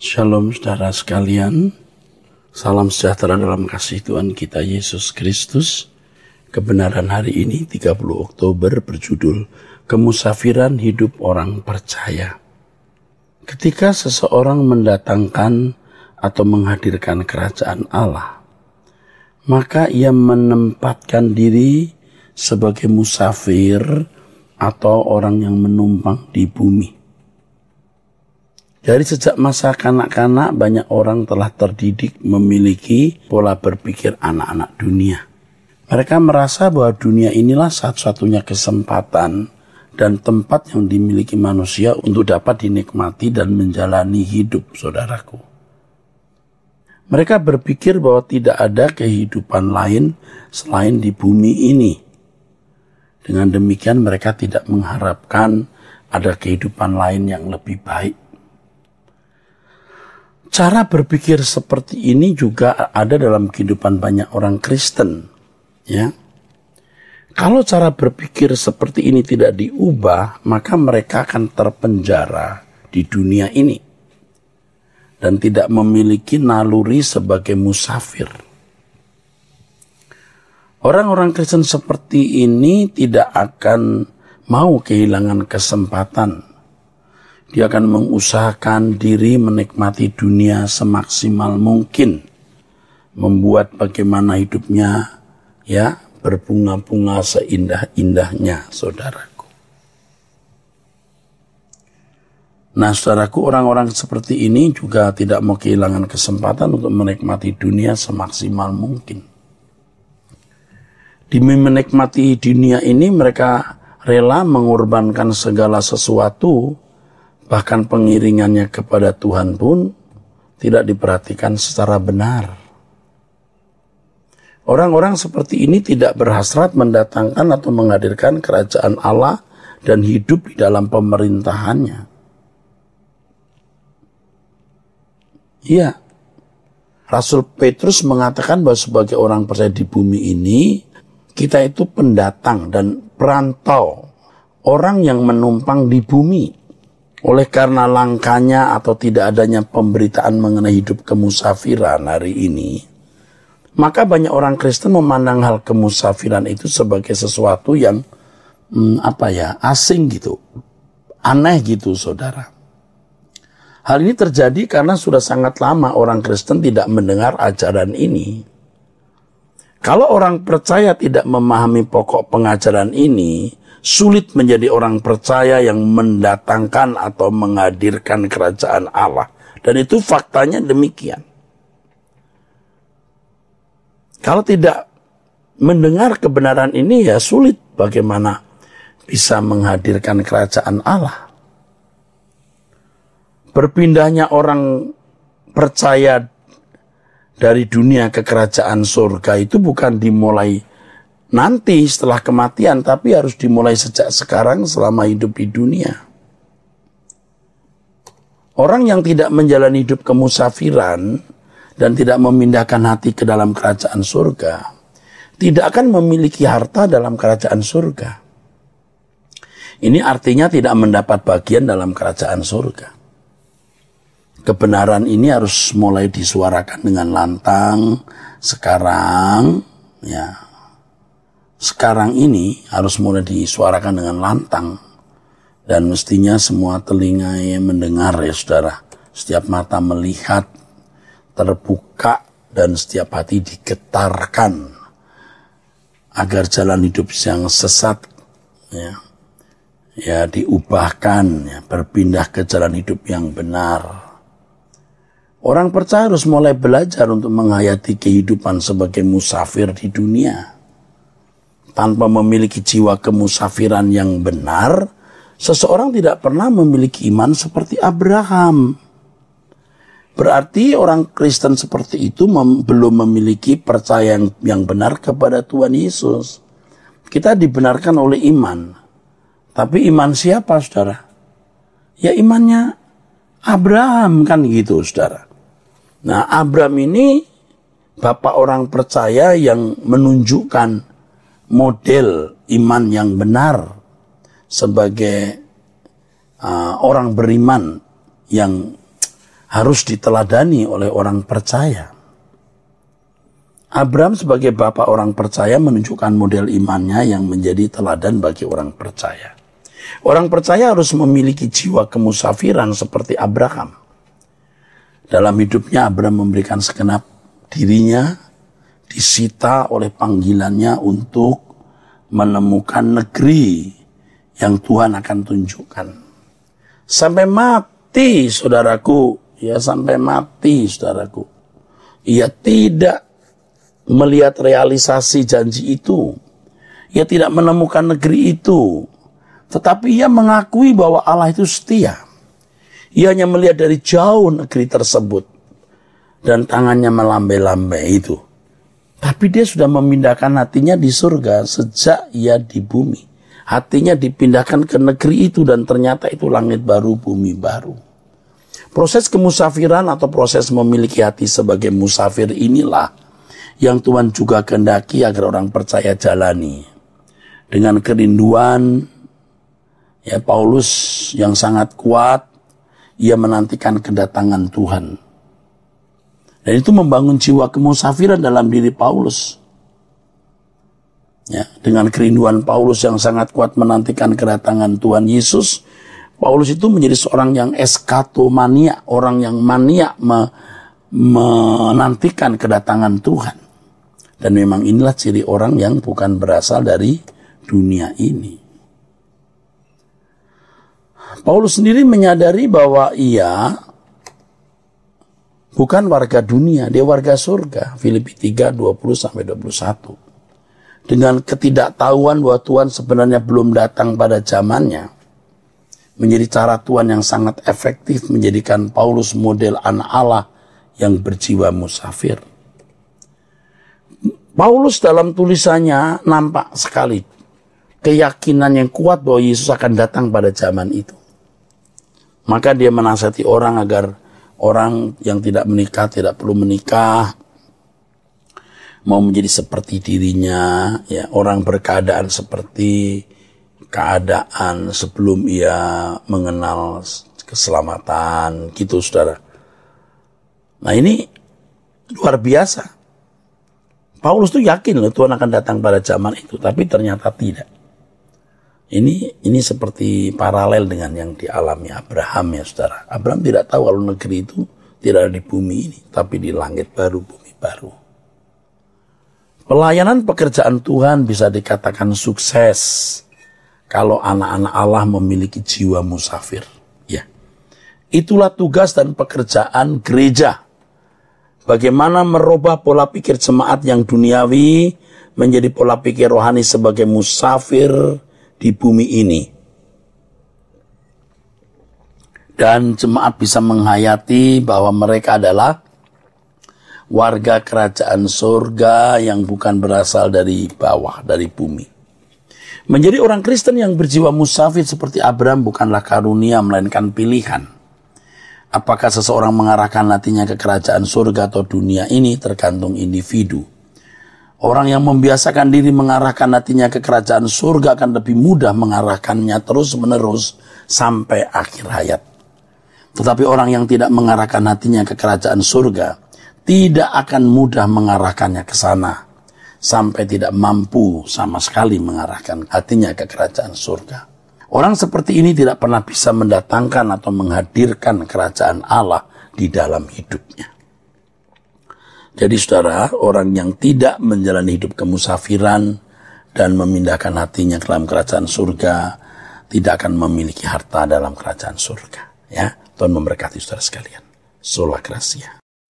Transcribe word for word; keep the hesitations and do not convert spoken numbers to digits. Shalom saudara sekalian, salam sejahtera dalam kasih Tuhan kita Yesus Kristus. Kebenaran hari ini tiga puluh Oktober berjudul Kemusafiran Hidup Orang Percaya. Ketika seseorang mendatangkan atau menghadirkan kerajaan Allah, maka ia menempatkan diri sebagai musafir atau orang yang menumpang di bumi. Dari sejak masa kanak-kanak, banyak orang telah terdidik memiliki pola berpikir anak-anak dunia. Mereka merasa bahwa dunia inilah satu-satunya kesempatan dan tempat yang dimiliki manusia untuk dapat dinikmati dan menjalani hidup, saudaraku. Mereka berpikir bahwa tidak ada kehidupan lain selain di bumi ini. Dengan demikian, mereka tidak mengharapkan ada kehidupan lain yang lebih baik. Cara berpikir seperti ini juga ada dalam kehidupan banyak orang Kristen, ya. Kalau cara berpikir seperti ini tidak diubah, maka mereka akan terpenjara di dunia ini dan tidak memiliki naluri sebagai musafir. Orang-orang Kristen seperti ini tidak akan mau kehilangan kesempatan. Dia akan mengusahakan diri menikmati dunia semaksimal mungkin, membuat bagaimana hidupnya ya berbunga-bunga seindah-indahnya, saudaraku. Nah, saudaraku, orang-orang seperti ini juga tidak mau kehilangan kesempatan untuk menikmati dunia semaksimal mungkin. Demi menikmati dunia ini, mereka rela mengorbankan segala sesuatu. Bahkan pengiringannya kepada Tuhan pun tidak diperhatikan secara benar. Orang-orang seperti ini tidak berhasrat mendatangkan atau menghadirkan kerajaan Allah dan hidup di dalam pemerintahannya. Iya, Rasul Petrus mengatakan bahwa sebagai orang percaya di bumi ini, kita itu pendatang dan perantau, orang yang menumpang di bumi. Oleh karena langkanya atau tidak adanya pemberitaan mengenai hidup kemusafiran hari ini, maka banyak orang Kristen memandang hal kemusafiran itu sebagai sesuatu yang hmm, apa ya asing gitu, aneh gitu, saudara. Hal ini terjadi karena sudah sangat lama orang Kristen tidak mendengar ajaran ini. Kalau orang percaya tidak memahami pokok pengajaran ini, sulit menjadi orang percaya yang mendatangkan atau menghadirkan kerajaan Allah. Dan itu faktanya demikian. Kalau tidak mendengar kebenaran ini, ya sulit bagaimana bisa menghadirkan kerajaan Allah. Berpindahnya orang percaya dari dunia ke kerajaan surga itu bukan dimulai nanti setelah kematian, tapi harus dimulai sejak sekarang selama hidup di dunia. Orang yang tidak menjalani hidup kemusafiran dan tidak memindahkan hati ke dalam kerajaan surga, tidak akan memiliki harta dalam kerajaan surga. Ini artinya tidak mendapat bagian dalam kerajaan surga. Kebenaran ini harus mulai disuarakan dengan lantang sekarang, ya. Sekarang ini harus mulai disuarakan dengan lantang. Dan mestinya semua telinga yang mendengar, ya saudara. Setiap mata melihat, terbuka, dan setiap hati digetarkan. Agar jalan hidup yang sesat, ya, ya diubahkan, ya, berpindah ke jalan hidup yang benar. Orang percaya harus mulai belajar untuk menghayati kehidupan sebagai musafir di dunia. Tanpa memiliki jiwa kemusafiran yang benar, seseorang tidak pernah memiliki iman seperti Abraham. Berarti orang Kristen seperti itu mem- belum memiliki percaya yang, yang benar kepada Tuhan Yesus. Kita dibenarkan oleh iman. Tapi iman siapa, saudara? Ya imannya Abraham, kan gitu, saudara. Nah, Abraham ini bapak orang percaya yang menunjukkan model iman yang benar sebagai uh, orang beriman yang harus diteladani oleh orang percaya. Abram sebagai bapak orang percaya menunjukkan model imannya yang menjadi teladan bagi orang percaya. Orang percaya harus memiliki jiwa kemusafiran seperti Abraham. Dalam hidupnya Abram memberikan segenap dirinya, disita oleh panggilannya untuk menemukan negeri yang Tuhan akan tunjukkan. Sampai mati saudaraku, ya sampai mati saudaraku, ia tidak melihat realisasi janji itu. Ia tidak menemukan negeri itu. Tetapi ia mengakui bahwa Allah itu setia. Ia hanya melihat dari jauh negeri tersebut. Dan tangannya melambai-lambai itu. Tapi dia sudah memindahkan hatinya di surga sejak ia di bumi. Hatinya dipindahkan ke negeri itu dan ternyata itu langit baru, bumi baru. Proses kemusafiran atau proses memiliki hati sebagai musafir inilah yang Tuhan juga kehendaki agar orang percaya jalani. Dengan kerinduan, ya Paulus yang sangat kuat, ia menantikan kedatangan Tuhan. Dan itu membangun jiwa kemusafiran dalam diri Paulus. Ya, dengan kerinduan Paulus yang sangat kuat menantikan kedatangan Tuhan Yesus, Paulus itu menjadi seorang yang eskatomania, orang yang mania me menantikan kedatangan Tuhan. Dan memang inilah ciri orang yang bukan berasal dari dunia ini. Paulus sendiri menyadari bahwa ia bukan warga dunia, dia warga surga. Filipi tiga, dua puluh sampai dua puluh satu. Dengan ketidaktahuan bahwa Tuhan sebenarnya belum datang pada zamannya, menjadi cara Tuhan yang sangat efektif menjadikan Paulus model anak Allah yang berjiwa musafir. Paulus dalam tulisannya nampak sekali keyakinan yang kuat bahwa Yesus akan datang pada zaman itu. Maka dia menasihati orang agar orang yang tidak menikah tidak perlu menikah, mau menjadi seperti dirinya, ya, orang berkeadaan seperti keadaan sebelum ia mengenal keselamatan, gitu saudara. Nah ini luar biasa. Paulus tuh yakin loh Tuhan akan datang pada zaman itu, tapi ternyata tidak. Ini ini seperti paralel dengan yang dialami Abraham, ya saudara. Abraham tidak tahu kalau negeri itu tidak ada di bumi ini, tapi di langit baru, bumi baru. Pelayanan pekerjaan Tuhan bisa dikatakan sukses kalau anak-anak Allah memiliki jiwa musafir. Ya, itulah tugas dan pekerjaan gereja. Bagaimana merubah pola pikir jemaat yang duniawi menjadi pola pikir rohani sebagai musafir di bumi ini. Dan jemaat bisa menghayati bahwa mereka adalah warga kerajaan surga yang bukan berasal dari bawah, dari bumi. Menjadi orang Kristen yang berjiwa musafir seperti Abraham bukanlah karunia, melainkan pilihan. Apakah seseorang mengarahkan hatinya ke kerajaan surga atau dunia ini tergantung individu. Orang yang membiasakan diri mengarahkan hatinya ke kerajaan surga akan lebih mudah mengarahkannya terus-menerus sampai akhir hayat. Tetapi orang yang tidak mengarahkan hatinya ke kerajaan surga tidak akan mudah mengarahkannya ke sana. Sampai tidak mampu sama sekali mengarahkan hatinya ke kerajaan surga. Orang seperti ini tidak pernah bisa mendatangkan atau menghadirkan kerajaan Allah di dalam hidupnya. Jadi saudara, orang yang tidak menjalani hidup kemusafiran dan memindahkan hatinya ke dalam kerajaan surga, tidak akan memiliki harta dalam kerajaan surga. Ya, Tuhan memberkati saudara sekalian. Sola Gratia.